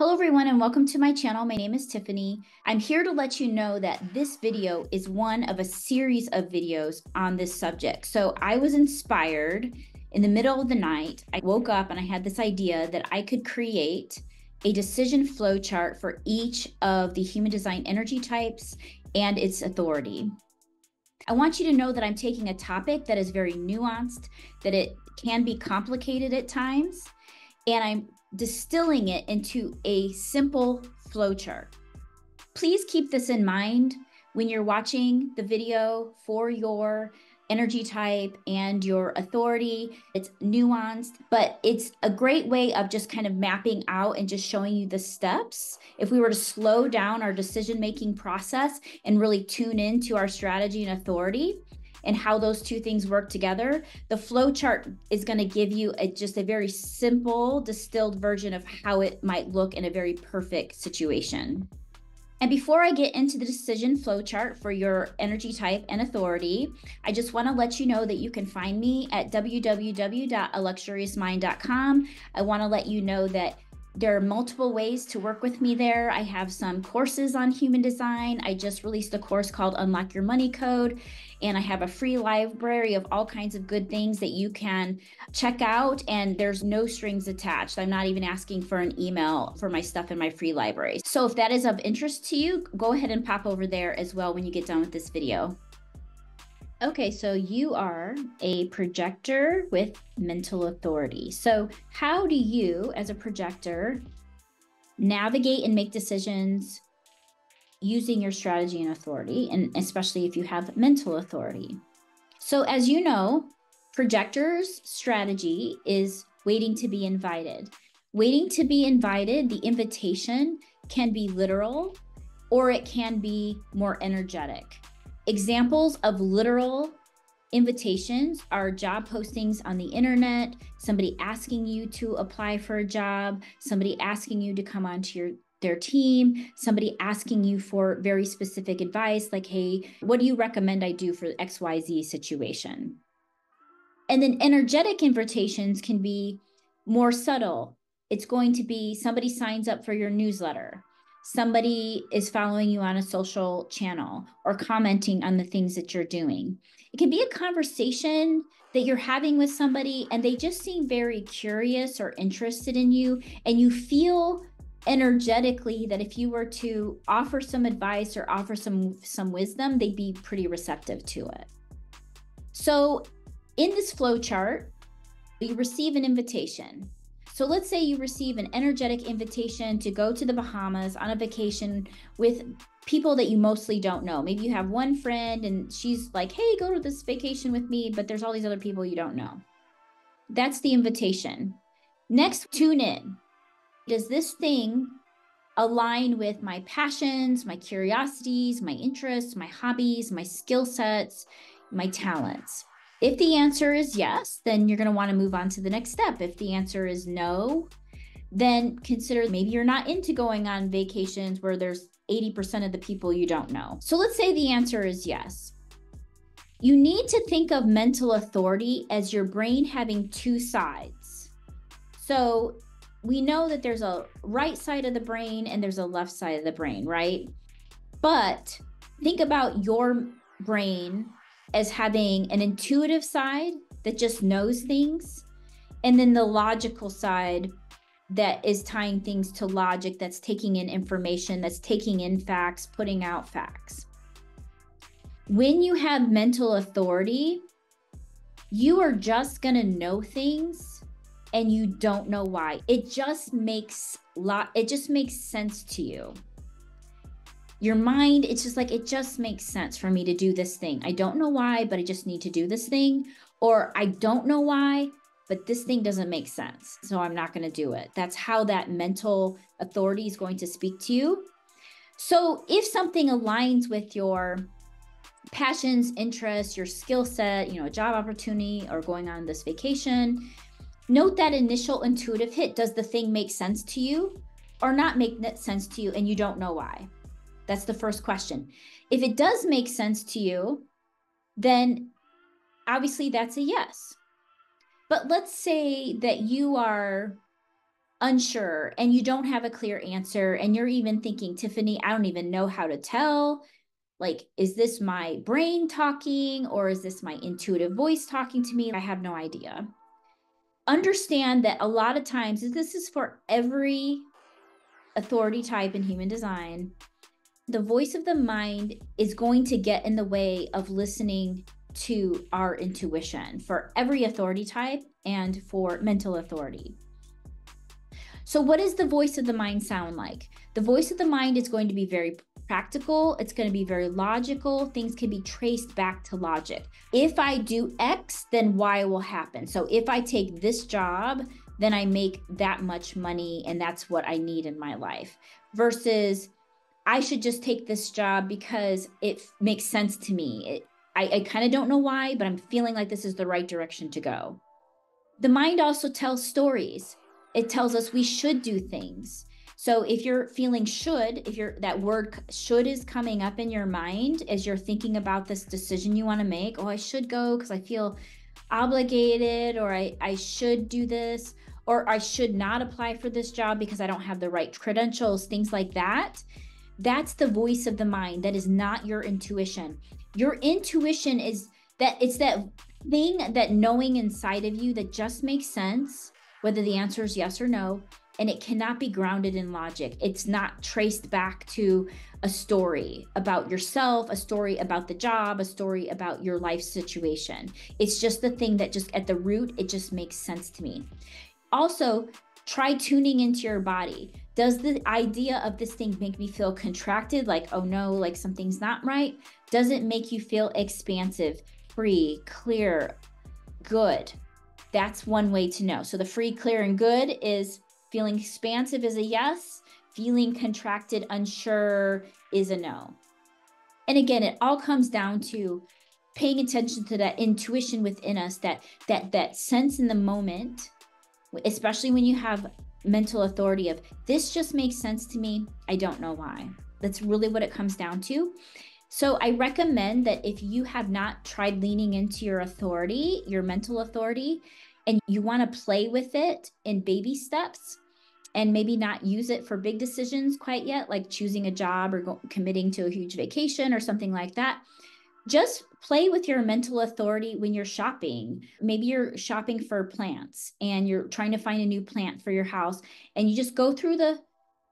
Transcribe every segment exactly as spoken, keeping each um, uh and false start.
Hello everyone and welcome to my channel. My name is Tiffany. I'm here to let you know that this video is one of a series of videos on this subject. So I was inspired in the middle of the night. I woke up and I had this idea that I could create a decision flow chart for each of the human design energy types and its authority. I want you to know that I'm taking a topic that is very nuanced, that it can be complicated at times, and I'm distilling it into a simple flowchart. Please keep this in mind when you're watching the video for your energy type and your authority. It's nuanced, but it's a great way of just kind of mapping out and just showing you the steps. If we were to slow down our decision-making process and really tune into our strategy and authority, and how those two things work together, the flow chart is going to give you a, just a very simple, distilled version of how it might look in a very perfect situation. And before I get into the decision flow chart for your energy type and authority, I just want to let you know that you can find me at w w w dot a luxurious mind dot com. I want to let you know that there are multiple ways to work with me there. I have some courses on human design. I just released a course called Unlock Your Money Code, and I have a free library of all kinds of good things that you can check out, and there's no strings attached. I'm not even asking for an email for my stuff in my free library. So if that is of interest to you, go ahead and pop over there as well when you get done with this video. Okay, so you are a projector with mental authority. So how do you, as a projector, navigate and make decisions using your strategy and authority, and especially if you have mental authority? So as you know, projectors' strategy is waiting to be invited. Waiting to be invited, the invitation can be literal or it can be more energetic. Examples of literal invitations are job postings on the internet, somebody asking you to apply for a job, somebody asking you to come onto your, their team, somebody asking you for very specific advice, like, hey, what do you recommend I do for X Y Z situation? And then energetic invitations can be more subtle. It's going to be somebody signs up for your newsletter. Somebody is following you on a social channel or commenting on the things that you're doing. It can be a conversation that you're having with somebody and they just seem very curious or interested in you, and you feel energetically that if you were to offer some advice or offer some, some wisdom, they'd be pretty receptive to it. So in this flow chart, you receive an invitation. So let's say you receive an energetic invitation to go to the Bahamas on a vacation with people that you mostly don't know. Maybe you have one friend and she's like, hey, go to this vacation with me, but there's all these other people you don't know. That's the invitation. Next, tune in. Does this thing align with my passions, my curiosities, my interests, my hobbies, my skill sets, my talents? If the answer is yes, then you're going to want to move on to the next step. If the answer is no, then consider maybe you're not into going on vacations where there's eighty percent of the people you don't know. So let's say the answer is yes. You need to think of mental authority as your brain having two sides. So we know that there's a right side of the brain and there's a left side of the brain, right? But think about your brain as having an intuitive side that just knows things, and then the logical side that is tying things to logic, that's taking in information, that's taking in facts, putting out facts. When you have mental authority, you are just gonna know things and you don't know why. It just makes lot it just makes sense to you. Your mind, it's just like, it just makes sense for me to do this thing. I don't know why, but I just need to do this thing. Or I don't know why, but this thing doesn't make sense, so I'm not going to do it. That's how that mental authority is going to speak to you. So if something aligns with your passions, interests, your skill set, you know, a job opportunity or going on this vacation, note that initial intuitive hit. Does the thing make sense to you or not make sense to you, and you don't know why? That's the first question. If it does make sense to you, then obviously that's a yes. But let's say that you are unsure and you don't have a clear answer, and you're even thinking, Tiffany, I don't even know how to tell. Like, is this my brain talking, or is this my intuitive voice talking to me? I have no idea. Understand that a lot of times, this is for every authority type in human design, the voice of the mind is going to get in the way of listening to our intuition for every authority type and for mental authority. So what does the voice of the mind sound like? The voice of the mind is going to be very practical. It's going to be very logical. Things can be traced back to logic. If I do X, then Y will happen. So if I take this job, then I make that much money, and that's what I need in my life, versus I should just take this job because it makes sense to me. It, I, I kind of don't know why, but I'm feeling like this is the right direction to go. The mind also tells stories. It tells us we should do things. So if you're feeling should, if you're, that word should is coming up in your mind as you're thinking about this decision you want to make, oh, I should go because I feel obligated, or I, I should do this, or I should not apply for this job because I don't have the right credentials, things like that. That's the voice of the mind. That is not your intuition. Your intuition is that it's that thing, that knowing inside of you that just makes sense, whether the answer is yes or no. And it cannot be grounded in logic. It's not traced back to a story about yourself, a story about the job, a story about your life situation. It's just the thing that just at the root, it just makes sense to me. Also, try tuning into your body. Does the idea of this thing make me feel contracted? Like, oh no, like something's not right? Does it make you feel expansive, free, clear, good? That's one way to know. So the free, clear, and good is feeling expansive is a yes, feeling contracted, unsure is a no. And again, it all comes down to paying attention to that intuition within us, that that that sense in the moment, especially when you have mental authority of this just makes sense to me, I don't know why. That's really what it comes down to. So I recommend that if you have not tried leaning into your authority, your mental authority, and you want to play with it in baby steps, and maybe not use it for big decisions quite yet, like choosing a job or go, committing to a huge vacation or something like that. Just play with your mental authority when you're shopping. Maybe you're shopping for plants and you're trying to find a new plant for your house, and you just go through the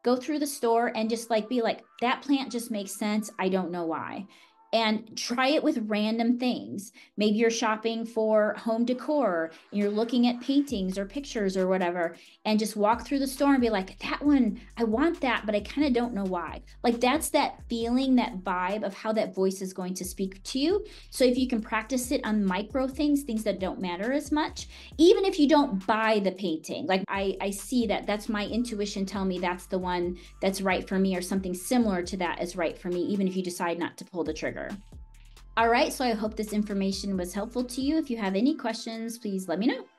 go through the store and just like be like, that plant just makes sense. I don't know why. And try it with random things. Maybe you're shopping for home decor and you're looking at paintings or pictures or whatever, and just walk through the store and be like, that one, I want that, but I kind of don't know why. Like, that's that feeling, that vibe of how that voice is going to speak to you. So if you can practice it on micro things, things that don't matter as much, even if you don't buy the painting, like I, I see that that's my intuition tell me that's the one that's right for me, or something similar to that is right for me, even if you decide not to pull the trigger. All right, so I hope this information was helpful to you. If you have any questions, please let me know.